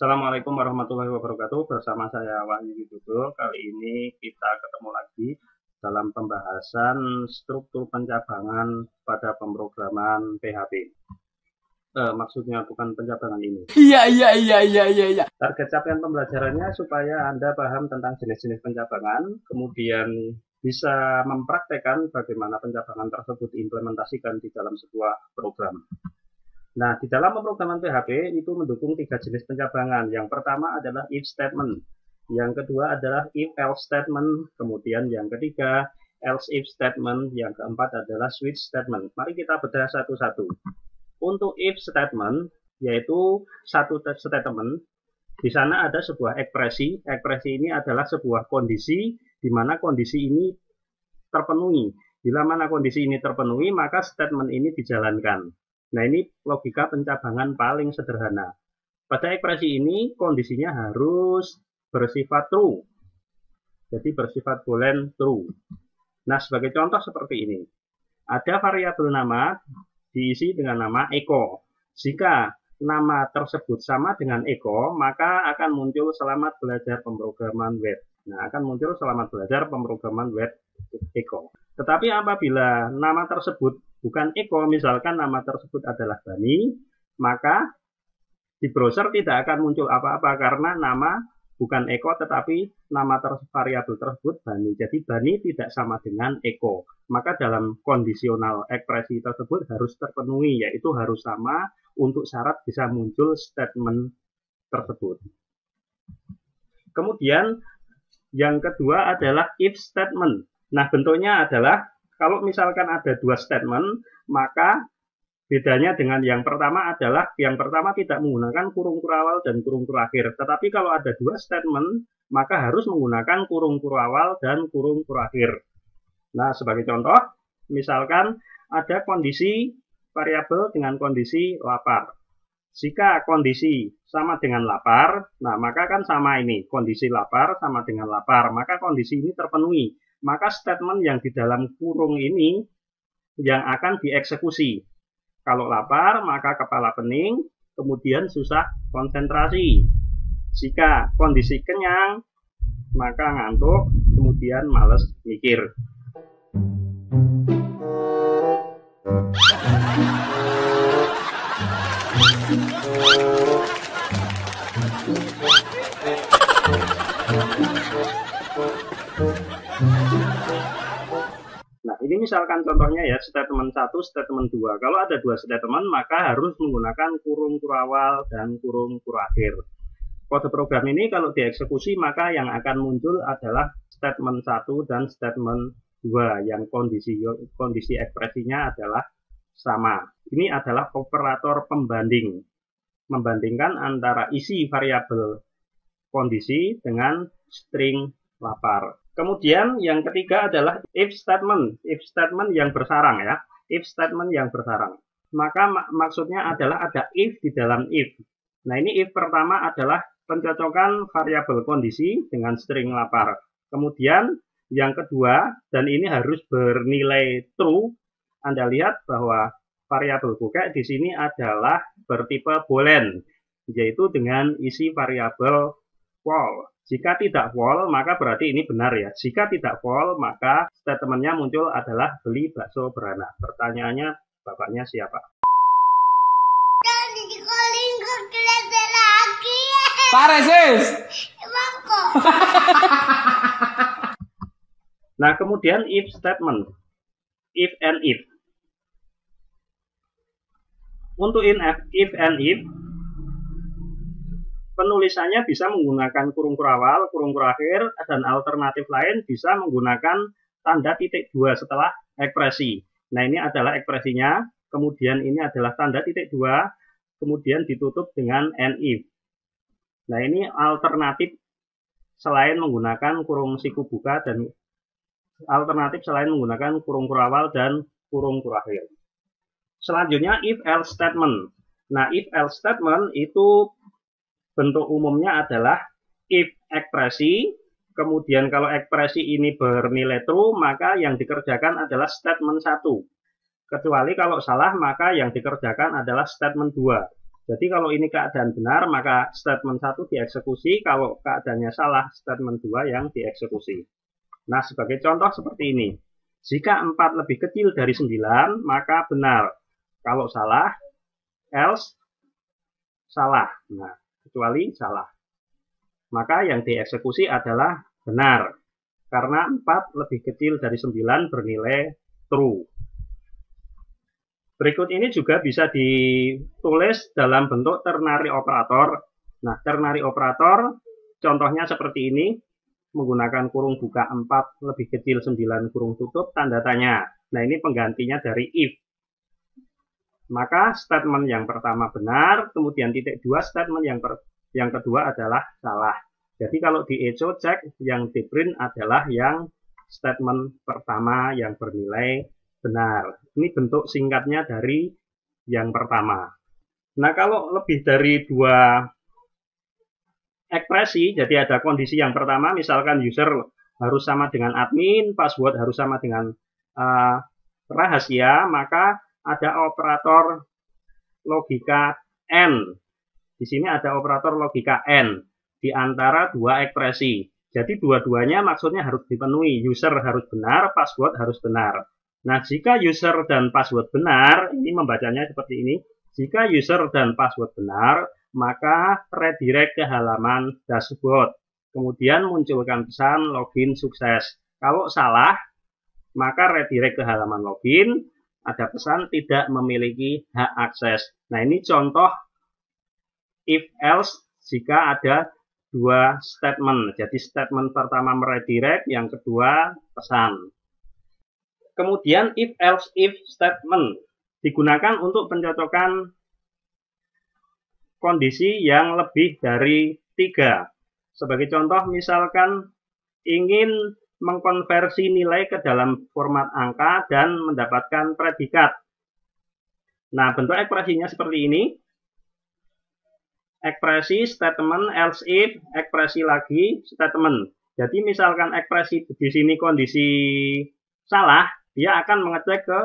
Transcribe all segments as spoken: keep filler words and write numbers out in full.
Assalamualaikum warahmatullahi wabarakatuh. Bersama saya Wahyu Widodo. Kali ini kita ketemu lagi dalam pembahasan struktur pencabangan pada pemrograman P H P. Eh, maksudnya bukan pencabangan ini. Iya iya iya iya iya. Target capaian pembelajarannya supaya Anda paham tentang jenis-jenis pencabangan, kemudian bisa mempraktekkan bagaimana pencabangan tersebut diimplementasikan di dalam sebuah program. Nah, di dalam pemrograman P H P itu mendukung tiga jenis pencabangan. Yang pertama adalah if statement, yang kedua adalah if else statement, kemudian yang ketiga else if statement, yang keempat adalah switch statement. Mari kita bedah satu-satu. Untuk if statement, yaitu satu statement, di sana ada sebuah ekspresi. Ekspresi ini adalah sebuah kondisi di mana kondisi ini terpenuhi. Bila mana kondisi ini terpenuhi, maka statement ini dijalankan. Nah, ini logika pencabangan paling sederhana. Pada ekspresi ini, kondisinya harus bersifat true. Jadi, bersifat boolean true. Nah, sebagai contoh seperti ini. Ada variabel nama diisi dengan nama Eko. Jika nama tersebut sama dengan Eko, maka akan muncul selamat belajar pemrograman web. Nah, akan muncul selamat belajar pemrograman web Eko. Tetapi apabila nama tersebut bukan Eko, misalkan nama tersebut adalah Bani, maka di browser tidak akan muncul apa-apa karena nama bukan Eko tetapi nama variabel tersebut Bani. Jadi Bani tidak sama dengan Eko. Maka dalam kondisional ekspresi tersebut harus terpenuhi, yaitu harus sama untuk syarat bisa muncul statement tersebut. Kemudian yang kedua adalah if statement. Nah, bentuknya adalah kalau misalkan ada dua statement, maka bedanya dengan yang pertama adalah yang pertama tidak menggunakan kurung kurawal dan kurung kurakhir. Tetapi kalau ada dua statement, maka harus menggunakan kurung kurawal dan kurung kurakhir. Nah, sebagai contoh, misalkan ada kondisi variabel dengan kondisi lapar. Jika kondisi sama dengan lapar, nah maka kan sama ini. Kondisi lapar sama dengan lapar, maka kondisi ini terpenuhi. Maka statement yang di dalam kurung ini yang akan dieksekusi. Kalau lapar, maka kepala pening, kemudian susah konsentrasi. Jika kondisi kenyang, maka ngantuk, kemudian males mikir. Nah, ini misalkan contohnya ya, statement satu, statement dua. Kalau ada dua statement, maka harus menggunakan kurung kurawal dan kurung kurakhir. Kode program ini kalau dieksekusi, maka yang akan muncul adalah statement satu dan statement dua yang kondisi kondisi ekspresinya adalah sama. Ini adalah operator pembanding. Membandingkan antara isi variabel kondisi dengan string lapar. Kemudian yang ketiga adalah if statement, if statement yang bersarang ya, if statement yang bersarang. Maka mak maksudnya adalah ada if di dalam if. Nah, ini if pertama adalah pencocokan variabel kondisi dengan string lapar. Kemudian yang kedua, dan ini harus bernilai true. Anda lihat bahwa variabel buka di sini adalah bertipe boolean, yaitu dengan isi variabel wall. Jika tidak wall, maka berarti ini benar ya. Jika tidak wall, maka statementnya muncul adalah beli bakso beranak. Pertanyaannya, bapaknya siapa? Nah, kemudian if statement. If and if. Untuk if and if, penulisannya bisa menggunakan kurung kurawal, kurung kurakhir, dan alternatif lain bisa menggunakan tanda titik dua setelah ekspresi. Nah, ini adalah ekspresinya, kemudian ini adalah tanda titik dua, kemudian ditutup dengan and if. Nah, ini alternatif selain menggunakan kurung siku buka dan alternatif selain menggunakan kurung kurawal dan kurung kurakhir. Selanjutnya if else statement. Nah, if else statement itu bentuk umumnya adalah if ekspresi, kemudian kalau ekspresi ini bernilai true, maka yang dikerjakan adalah statement satu. Kecuali kalau salah, maka yang dikerjakan adalah statement dua. Jadi kalau ini keadaan benar, maka statement satu dieksekusi. Kalau keadaannya salah, statement dua yang dieksekusi. Nah, sebagai contoh seperti ini. Jika empat lebih kecil dari sembilan, maka benar. Kalau salah, else salah. Nah, kecuali salah. Maka yang dieksekusi adalah benar. Karena empat lebih kecil dari sembilan bernilai true. Berikut ini juga bisa ditulis dalam bentuk ternary operator. Nah, ternary operator contohnya seperti ini. Menggunakan kurung buka empat lebih kecil sembilan kurung tutup tanda tanya. Nah, ini penggantinya dari if. Maka statement yang pertama benar, kemudian titik dua, statement yang, per, yang kedua adalah salah. Jadi kalau di Eko cek, yang di print adalah yang statement pertama yang bernilai benar. Ini bentuk singkatnya dari yang pertama. Nah, kalau lebih dari dua ekspresi, jadi ada kondisi yang pertama, misalkan user harus sama dengan admin, password harus sama dengan uh, rahasia, maka ada operator logika and. Di sini ada operator logika and di antara dua ekspresi. Jadi dua-duanya maksudnya harus dipenuhi, user harus benar, password harus benar. Nah, jika user dan password benar, ini membacanya seperti ini, jika user dan password benar, maka redirect ke halaman dashboard. Kemudian munculkan pesan login sukses. Kalau salah, maka redirect ke halaman login, ada pesan tidak memiliki hak akses. Nah, ini contoh if else jika ada dua statement. Jadi statement pertama meredirect, yang kedua pesan. Kemudian if else if statement digunakan untuk pencocokan kondisi yang lebih dari tiga. Sebagai contoh, misalkan ingin mengkonversi nilai ke dalam format angka dan mendapatkan predikat. Nah, bentuk ekspresinya seperti ini. Ekspresi, statement, else if, ekspresi lagi, statement. Jadi misalkan ekspresi di sini kondisi salah, dia akan mengecek ke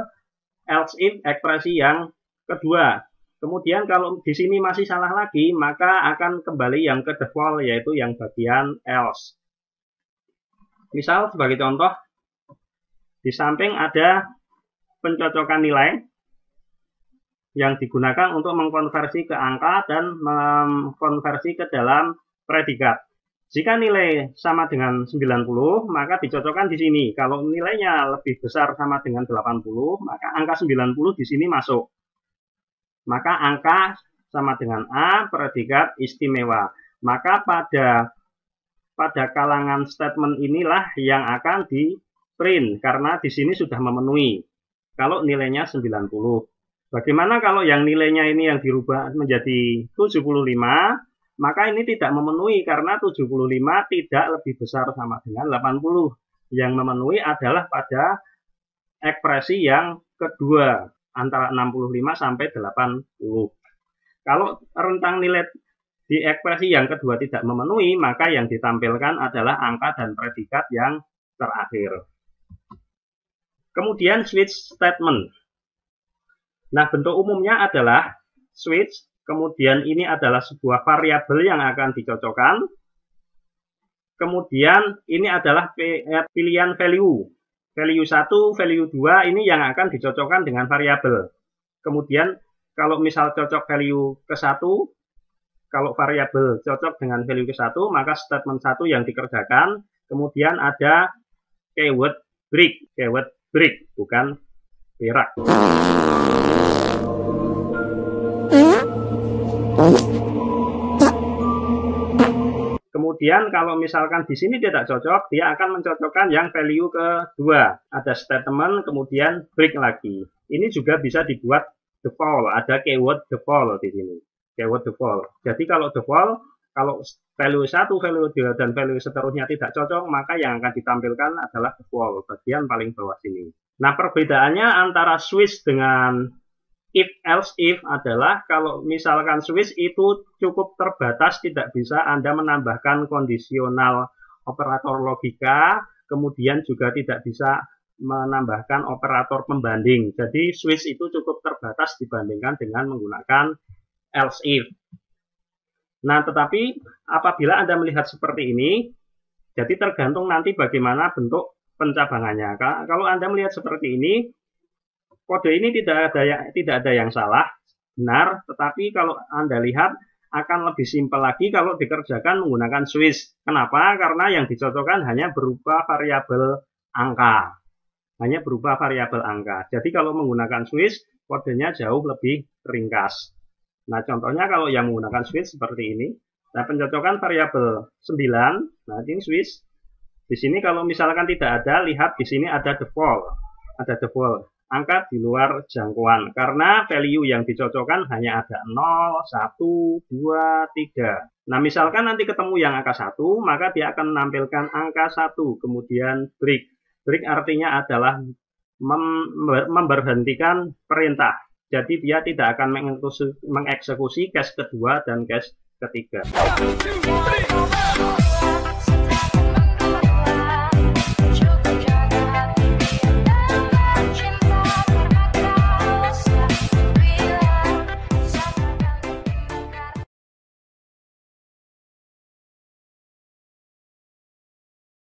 else if ekspresi yang kedua. Kemudian kalau di sini masih salah lagi, maka akan kembali yang ke default, yaitu yang bagian else. Misal sebagai contoh, di samping ada pencocokan nilai yang digunakan untuk mengkonversi ke angka dan mengkonversi ke dalam predikat. Jika nilai sama dengan sembilan puluh, maka dicocokkan di sini. Kalau nilainya lebih besar sama dengan delapan puluh, maka angka sembilan puluh di sini masuk. Maka angka sama dengan A, predikat istimewa. Maka pada pada kalangan statement inilah yang akan di-print, karena di sini sudah memenuhi kalau nilainya sembilan puluh. Bagaimana kalau yang nilainya ini yang dirubah menjadi tujuh puluh lima, maka ini tidak memenuhi karena tujuh puluh lima tidak lebih besar sama dengan delapan puluh. Yang memenuhi adalah pada ekspresi yang kedua, antara enam puluh lima sampai delapan puluh. Kalau rentang nilai di ekspresi yang kedua tidak memenuhi, maka yang ditampilkan adalah angka dan predikat yang terakhir. Kemudian switch statement. Nah, bentuk umumnya adalah switch. Kemudian ini adalah sebuah variabel yang akan dicocokkan. Kemudian ini adalah pilihan value. Value satu, value dua ini yang akan dicocokkan dengan variabel. Kemudian kalau misal cocok value ke satu, kalau variabel cocok dengan value ke satu, maka statement satu yang dikerjakan. Kemudian ada keyword break, keyword break bukan perak. Kemudian kalau misalkan di sini tidak cocok, dia akan mencocokkan yang value kedua. Ada statement, kemudian break lagi. Ini juga bisa dibuat default, ada keyword default di sini. Keyword default. Jadi kalau default, kalau value satu, value dua, dan value seterusnya tidak cocok, maka yang akan ditampilkan adalah default, bagian paling bawah sini. Nah, perbedaannya antara switch dengan if else if adalah kalau misalkan switch itu cukup terbatas, tidak bisa Anda menambahkan kondisional operator logika, kemudian juga tidak bisa menambahkan operator pembanding. Jadi switch itu cukup terbatas dibandingkan dengan menggunakan else if. Nah, tetapi apabila Anda melihat seperti ini, jadi tergantung nanti bagaimana bentuk pencabangannya. Kalau Anda melihat seperti ini, kode ini tidak ada yang, tidak ada yang salah, benar. Tetapi kalau Anda lihat, akan lebih simpel lagi kalau dikerjakan menggunakan Swiss. Kenapa? Karena yang dicocokkan hanya berupa variabel angka. Hanya berupa variabel angka. Jadi kalau menggunakan Swiss, kodenya jauh lebih ringkas. Nah, contohnya kalau yang menggunakan Swiss seperti ini. Nah, pencocokan variabel sembilan. Nah, ini Swiss. Di sini kalau misalkan tidak ada, lihat di sini ada default. Ada default. Angka di luar jangkauan. Karena value yang dicocokkan hanya ada nol, satu, dua, tiga. Nah, misalkan nanti ketemu yang angka satu, maka dia akan menampilkan angka satu. Kemudian break. Break artinya adalah memberhentikan perintah. Jadi dia tidak akan mengeksekusi cache kedua dan cache ketiga.